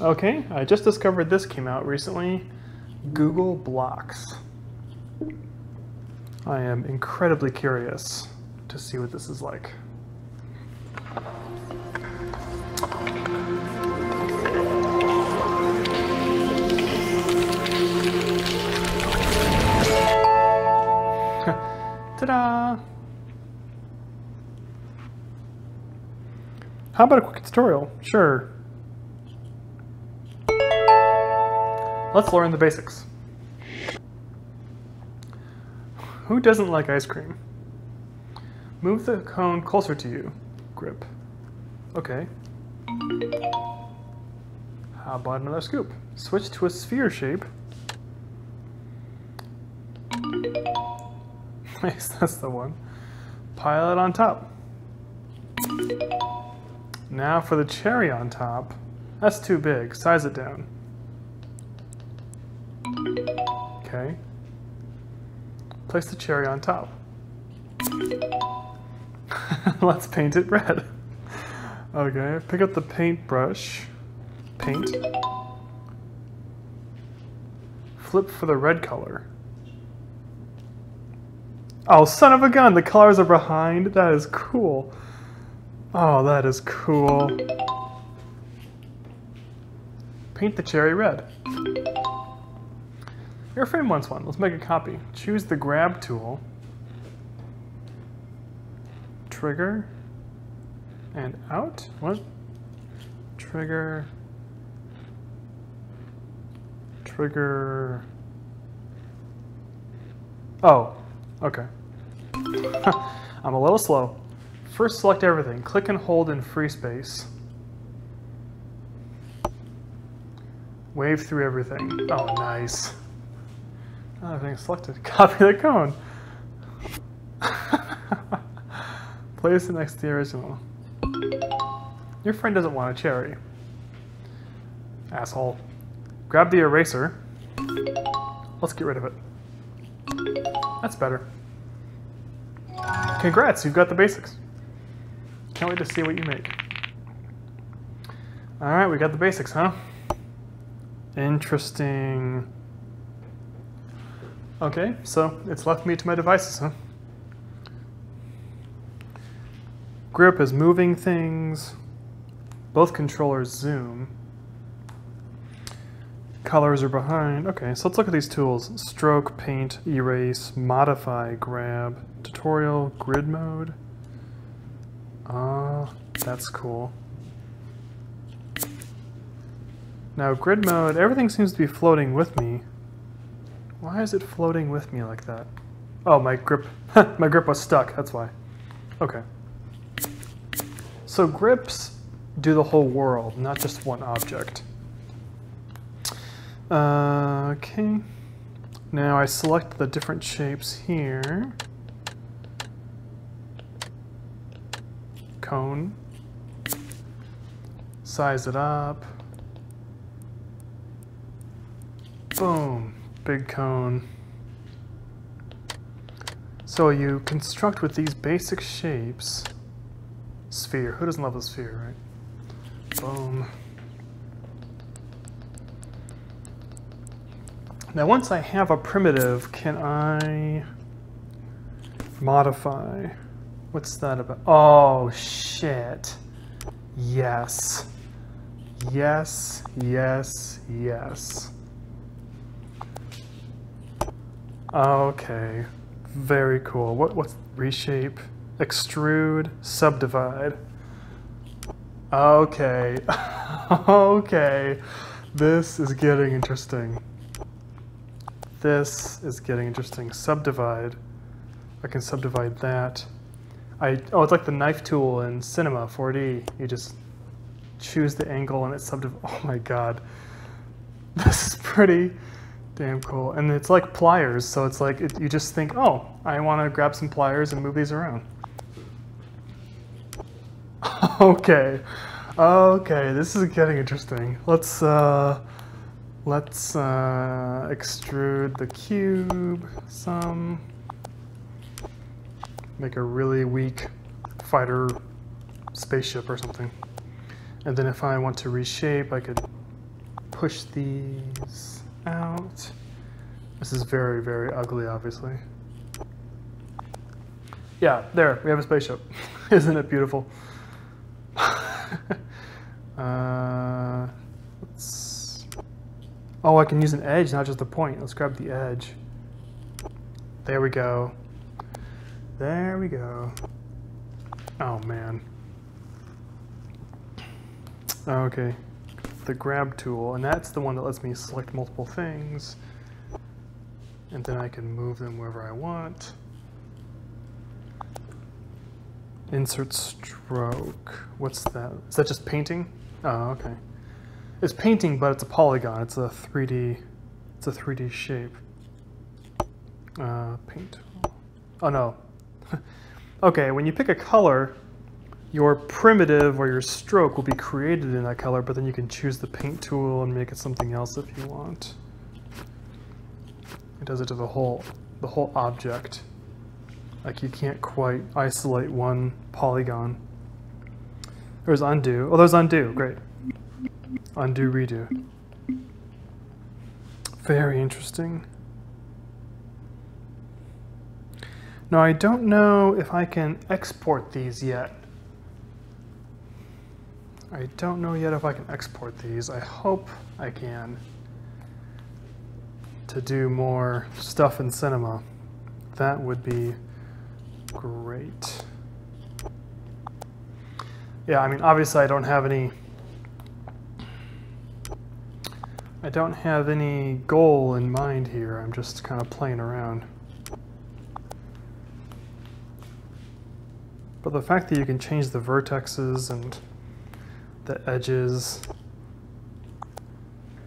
Okay, I just discovered this came out recently, Google Blocks. I am incredibly curious to see what this is like. Ta-da! How about a quick tutorial? Sure. Let's learn the basics. Who doesn't like ice cream? Move the cone closer to you. Grip. Okay. How about another scoop? Switch to a sphere shape. Nice, that's the one. Pile it on top. Now for the cherry on top. That's too big. Size it down. Okay. Place the cherry on top. Let's paint it red. Okay, pick up the paintbrush. Paint. Flip for the red color. Oh, son of a gun, the colors are behind. That is cool. Oh, that is cool. Paint the cherry red. Airframe wants one. Let's make a copy. Choose the grab tool. Trigger. And out. What? Trigger. Trigger. Oh. Okay. I'm a little slow. First select everything. Click and hold in free space. Wave through everything. Oh, nice. Not everything selected. Copy the cone. Place it next to the original. Your friend doesn't want a cherry. Asshole. Grab the eraser. Let's get rid of it. That's better. Congrats, you've got the basics. Can't wait to see what you make. Alright, we got the basics, huh? Interesting. Okay, so it's left me to my devices, huh? Grip is moving things. Both controllers zoom. Colors are behind. Okay, so let's look at these tools. Stroke, paint, erase, modify, grab, tutorial, grid mode. Ah, that's cool. Now grid mode, everything seems to be floating with me. Why is it floating with me like that? Oh, my grip, my grip was stuck, that's why. Okay. So grips do the whole world, not just one object. Okay, now I select the different shapes here. Cone. Size it up. Boom, big cone. So you construct with these basic shapes. Sphere, who doesn't love a sphere, right? Boom. Now once I have a primitive, can I modify? What's that about? Oh, shit. Yes. Yes, yes, yes. Okay, very cool. What's reshape? Extrude, subdivide. Okay, okay. This is getting interesting. This is getting interesting. Subdivide. I can subdivide that. Oh, it's like the knife tool in Cinema 4D. You just choose the angle and it's subdivides. Oh my god. This is pretty damn cool. And it's like pliers, so it's like you just think, oh, I want to grab some pliers and move these around. Okay. Okay, this is getting interesting. Let's extrude the cube some. Make a really weak fighter spaceship or something. And then if I want to reshape, I could push these out. This is very, very ugly, obviously. Yeah, there, we have a spaceship. Isn't it beautiful? Oh, I can use an edge, not just a point. Let's grab the edge. There we go. There we go. Oh, man. Okay, the grab tool, and that's the one that lets me select multiple things, and then I can move them wherever I want. Insert stroke. What's that? Is that just painting? Oh, okay. It's painting, but it's a polygon. It's a 3D. It's a 3D shape. Paint. Oh no. Okay. When you pick a color, your primitive or your stroke will be created in that color, but then you can choose the paint tool and make it something else if you want. It does it to the whole object. Like, you can't quite isolate one polygon. There's undo. Oh, there's undo. Great. Undo, redo. Very interesting. Now, I don't know if I can export these yet. I don't know yet if I can export these. I hope I can, to do more stuff in Cinema. That would be great. Yeah, I mean, obviously I don't have any goal in mind here. I'm just kind of playing around. But the fact that you can change the vertexes and the edges,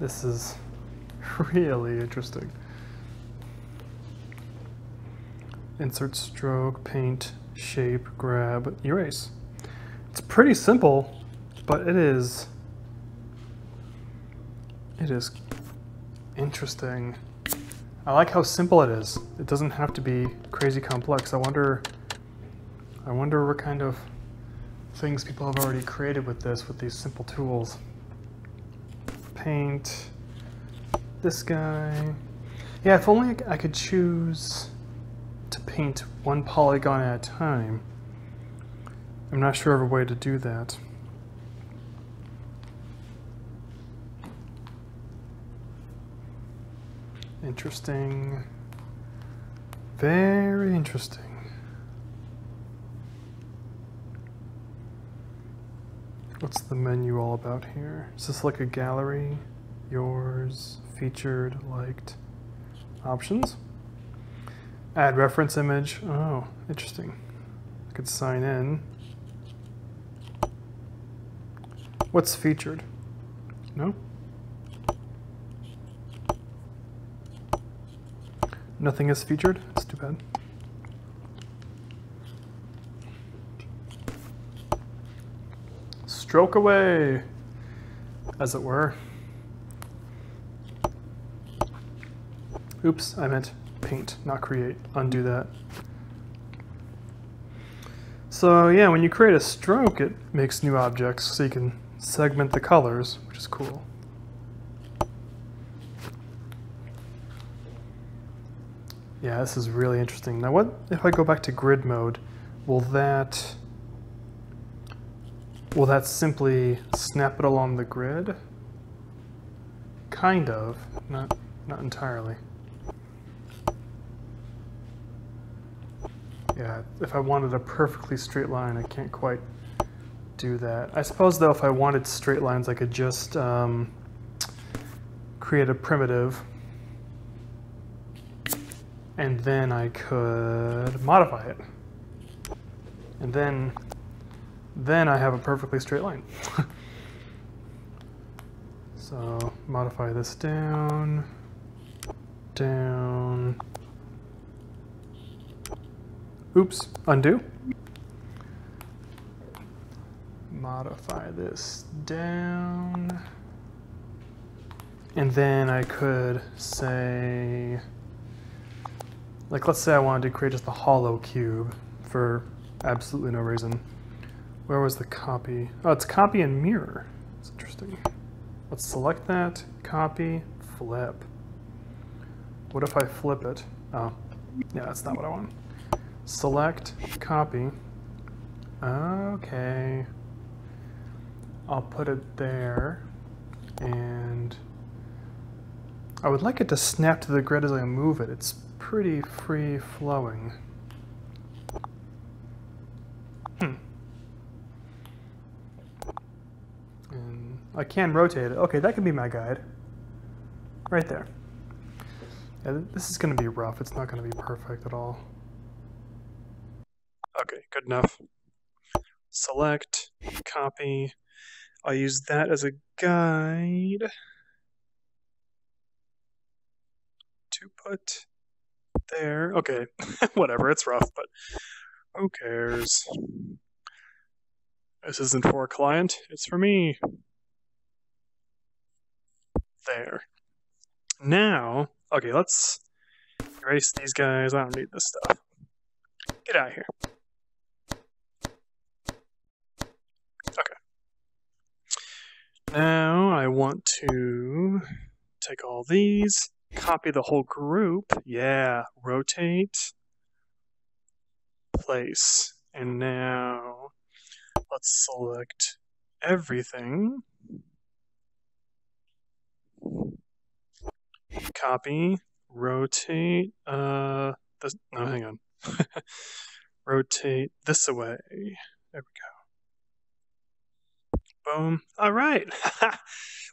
this is really interesting. Insert stroke, paint, shape, grab, erase. It's pretty simple, but it is interesting. I like how simple it is. It doesn't have to be crazy complex. I wonder what kind of things people have already created with this, with these simple tools. Paint this guy. Yeah, if only I could choose to paint one polygon at a time. I'm not sure of a way to do that. Interesting. Very interesting. What's the menu all about here? Is this like a gallery? Yours, featured, liked, options? Add reference image. Oh, interesting. I could sign in. What's featured? No? Nothing is featured? That's too bad. Stroke away, as it were. Oops, I meant paint, not create. Undo that. So yeah, when you create a stroke, it makes new objects, so you can segment the colors, which is cool. Yeah, this is really interesting. Now what if I go back to grid mode? Will that simply snap it along the grid? Kind of, not entirely. Yeah, if I wanted a perfectly straight line, I can't quite do that. I suppose though, if I wanted straight lines, I could just create a primitive, and then I could modify it, and then I have a perfectly straight line. So modify this down, down. Oops, undo. Modify this down. And then I could say, like, let's say I wanted to create just a hollow cube for absolutely no reason. Where was the copy? Oh, it's copy and mirror. It's interesting. Let's select that, copy, flip. What if I flip it? Oh, yeah, that's not what I want. Select, copy. Okay. I'll put it there. And I would like it to snap to the grid as I move it. It's pretty free flowing. And I can rotate it. Okay, that can be my guide. Right there. Yeah, this is going to be rough. It's not going to be perfect at all. Okay, good enough. Select, copy. I'll use that as a guide to put there. Okay, whatever, it's rough, but who cares? This isn't for a client, it's for me. There. Now, okay, let's erase these guys. I don't need this stuff. Get out of here. Okay. Now I want to take all these, copy the whole group. Yeah, rotate, place. And now let's select everything. Copy, rotate, this, no, hang on. Rotate this away. There we go. Boom. All right.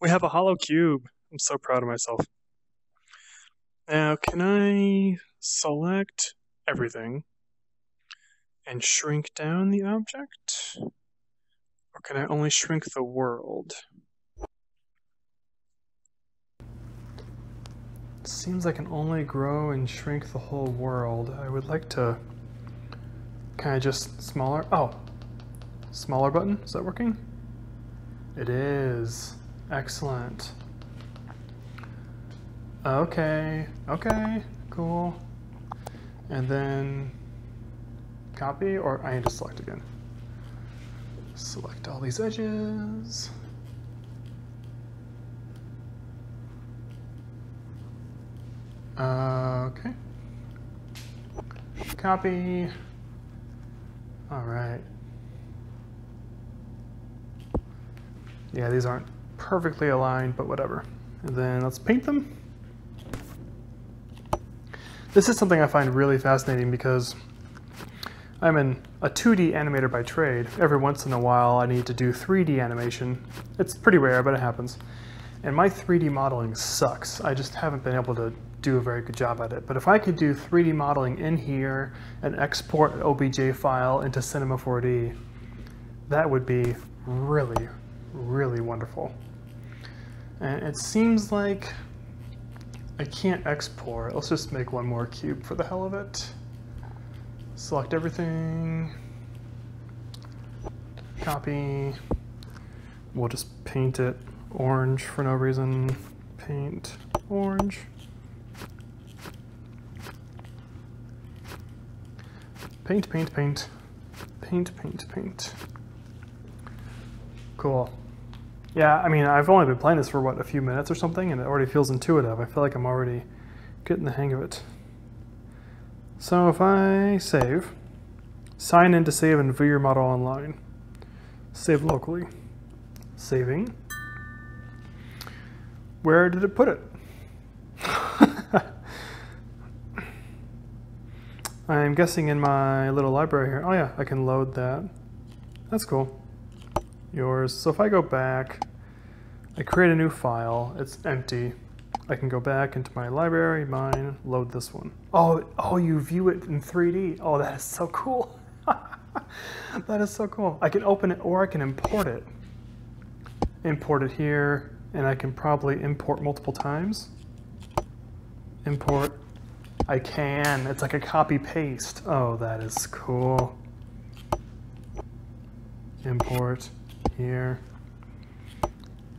We have a hollow cube. I'm so proud of myself. Now, can I select everything and shrink down the object? Or can I only shrink the world? It seems I can only grow and shrink the whole world. I would like to, can I just smaller? Oh, smaller button, is that working? It is, excellent. Okay, okay, cool. And then copy, or I need to select again. Select all these edges. Okay. Copy. All right. Yeah, these aren't perfectly aligned, but whatever. And then let's paint them. This is something I find really fascinating because I'm a 2D animator by trade. Every once in a while, I need to do 3D animation. It's pretty rare, but it happens. And my 3D modeling sucks. I just haven't been able to do a very good job at it. But if I could do 3D modeling in here and export an OBJ file into Cinema 4D, that would be really, really wonderful. And it seems like I can't export. Let's just make one more cube for the hell of it. Select everything. Copy. We'll just paint it orange for no reason. Paint orange. Paint, paint, paint. Paint, paint, paint. Cool. Yeah, I mean, I've only been playing this for, what, a few minutes or something, and it already feels intuitive. I feel like I'm already getting the hang of it. So if I save, sign in to save and view your model online. Save locally. Saving. Where did it put it? I'm guessing in my little library here. Oh yeah, I can load that. That's cool. Yours. So if I go back, I create a new file. It's empty. I can go back into my library, mine, load this one. Oh, you view it in 3D. Oh, that is so cool. That is so cool. I can open it or I can import it. Import it here, and I can probably import multiple times. Import. I can. It's like a copy paste. Oh, that is cool. Import here.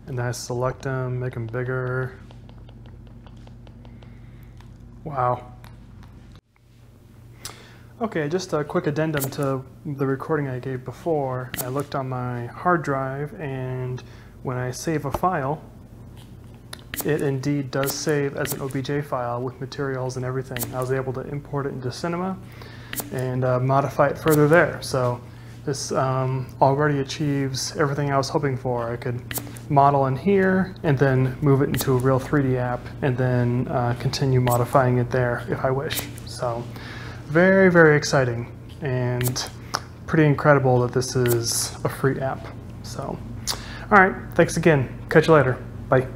And I select them, make them bigger. Wow. Okay, just a quick addendum to the recording I gave before. I looked on my hard drive, and when I save a file, it indeed does save as an OBJ file with materials and everything. I was able to import it into Cinema and modify it further there. So this already achieves everything I was hoping for. I could model in here and then move it into a real 3D app and then continue modifying it there if I wish. So very, very exciting and pretty incredible that this is a free app. So, all right, thanks again. Catch you later. Bye.